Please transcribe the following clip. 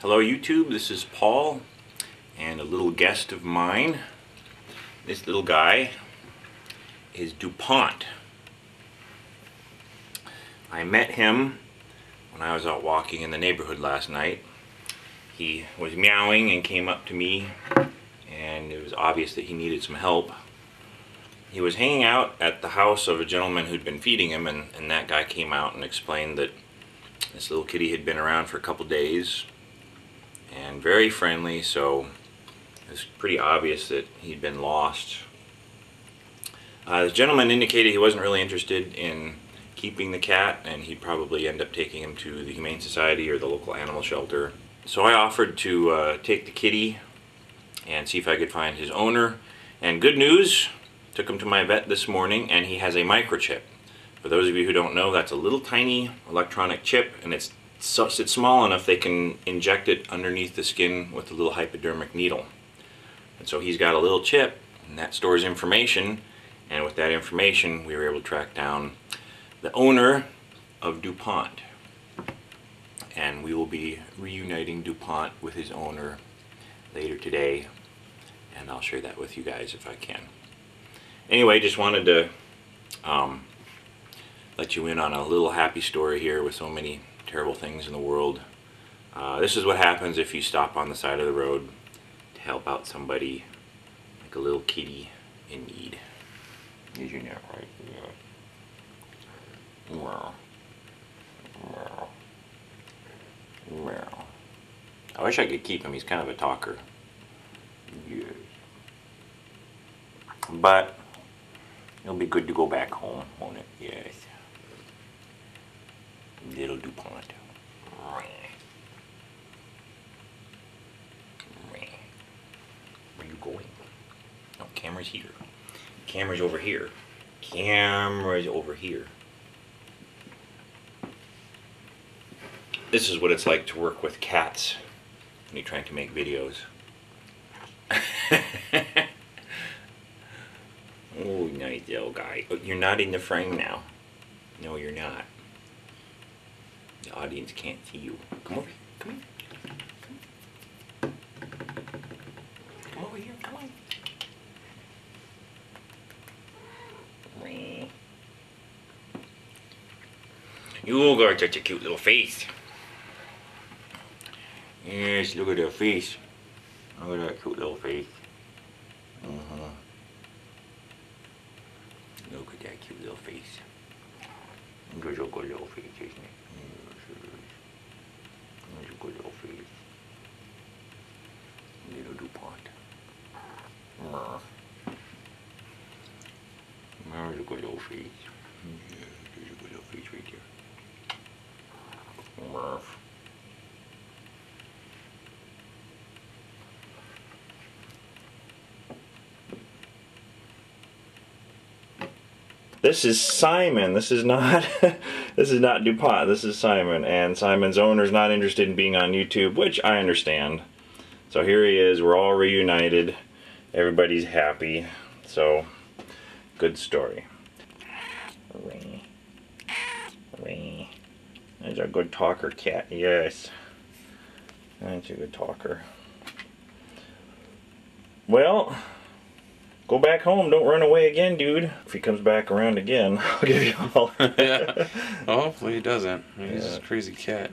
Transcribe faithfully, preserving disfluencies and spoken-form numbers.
Hello YouTube, this is Paul and a little guest of mine. This little guy is DuPont. I met him when I was out walking in the neighborhood last night. He was meowing and came up to me, and it was obvious that he needed some help. He was hanging out at the house of a gentleman who'd been feeding him, and, and that guy came out and explained that this little kitty had been around for a couple days and very friendly, so it was pretty obvious that he'd been lost. Uh, the gentleman indicated he wasn't really interested in keeping the cat, and he'd probably end up taking him to the Humane Society or the local animal shelter. So I offered to uh, take the kitty and see if I could find his owner. And good news, took him to my vet this morning, and he has a microchip. For those of you who don't know, that's a little tiny electronic chip, and it's So it's small enough they can inject it underneath the skin with a little hypodermic needle. And so he's got a little chip, and that stores information, and with that information we were able to track down the owner of DuPont. And we will be reuniting DuPont with his owner later today, and I'll share that with you guys if I can. Anyway, just wanted to um, let you in on a little happy story here with so many terrible things in the world. Uh, this is what happens if you stop on the side of the road to help out somebody, like a little kitty in need. Is your net right? Yeah. Wow. Wow. Wow. I wish I could keep him. He's kind of a talker. Yes. But it'll be good to go back home, won't it? Yes. Little DuPont. Where are you going? No, camera's here. Camera's over here. Camera's over here. This is what it's like to work with cats when you're trying to make videos. Oh, nice little guy. You're not in the frame now. No, you're not. The audience can't see you. Come over here. Come here. Come, come over here. Come on. You got such a cute little face. Yes, look at her face. Look at that cute little face. Uh-huh. Look at that cute little face. Look at that little face, isn't it? Good old face. Little DuPont. Murr. There's a good old face. Yeah, there's a good old face right there. Murr. This is Simon. This is not this is not DuPont. This is Simon, and Simon's owner's not interested in being on YouTube, which I understand. So here he is. We're all reunited. Everybody's happy. So good story. That's a good talker cat. Yes. That's a good talker. Well, go back home. Don't run away again, dude. If he comes back around again, I'll give you all. Yeah. Well, hopefully he doesn't. He's yeah. Just a crazy cat.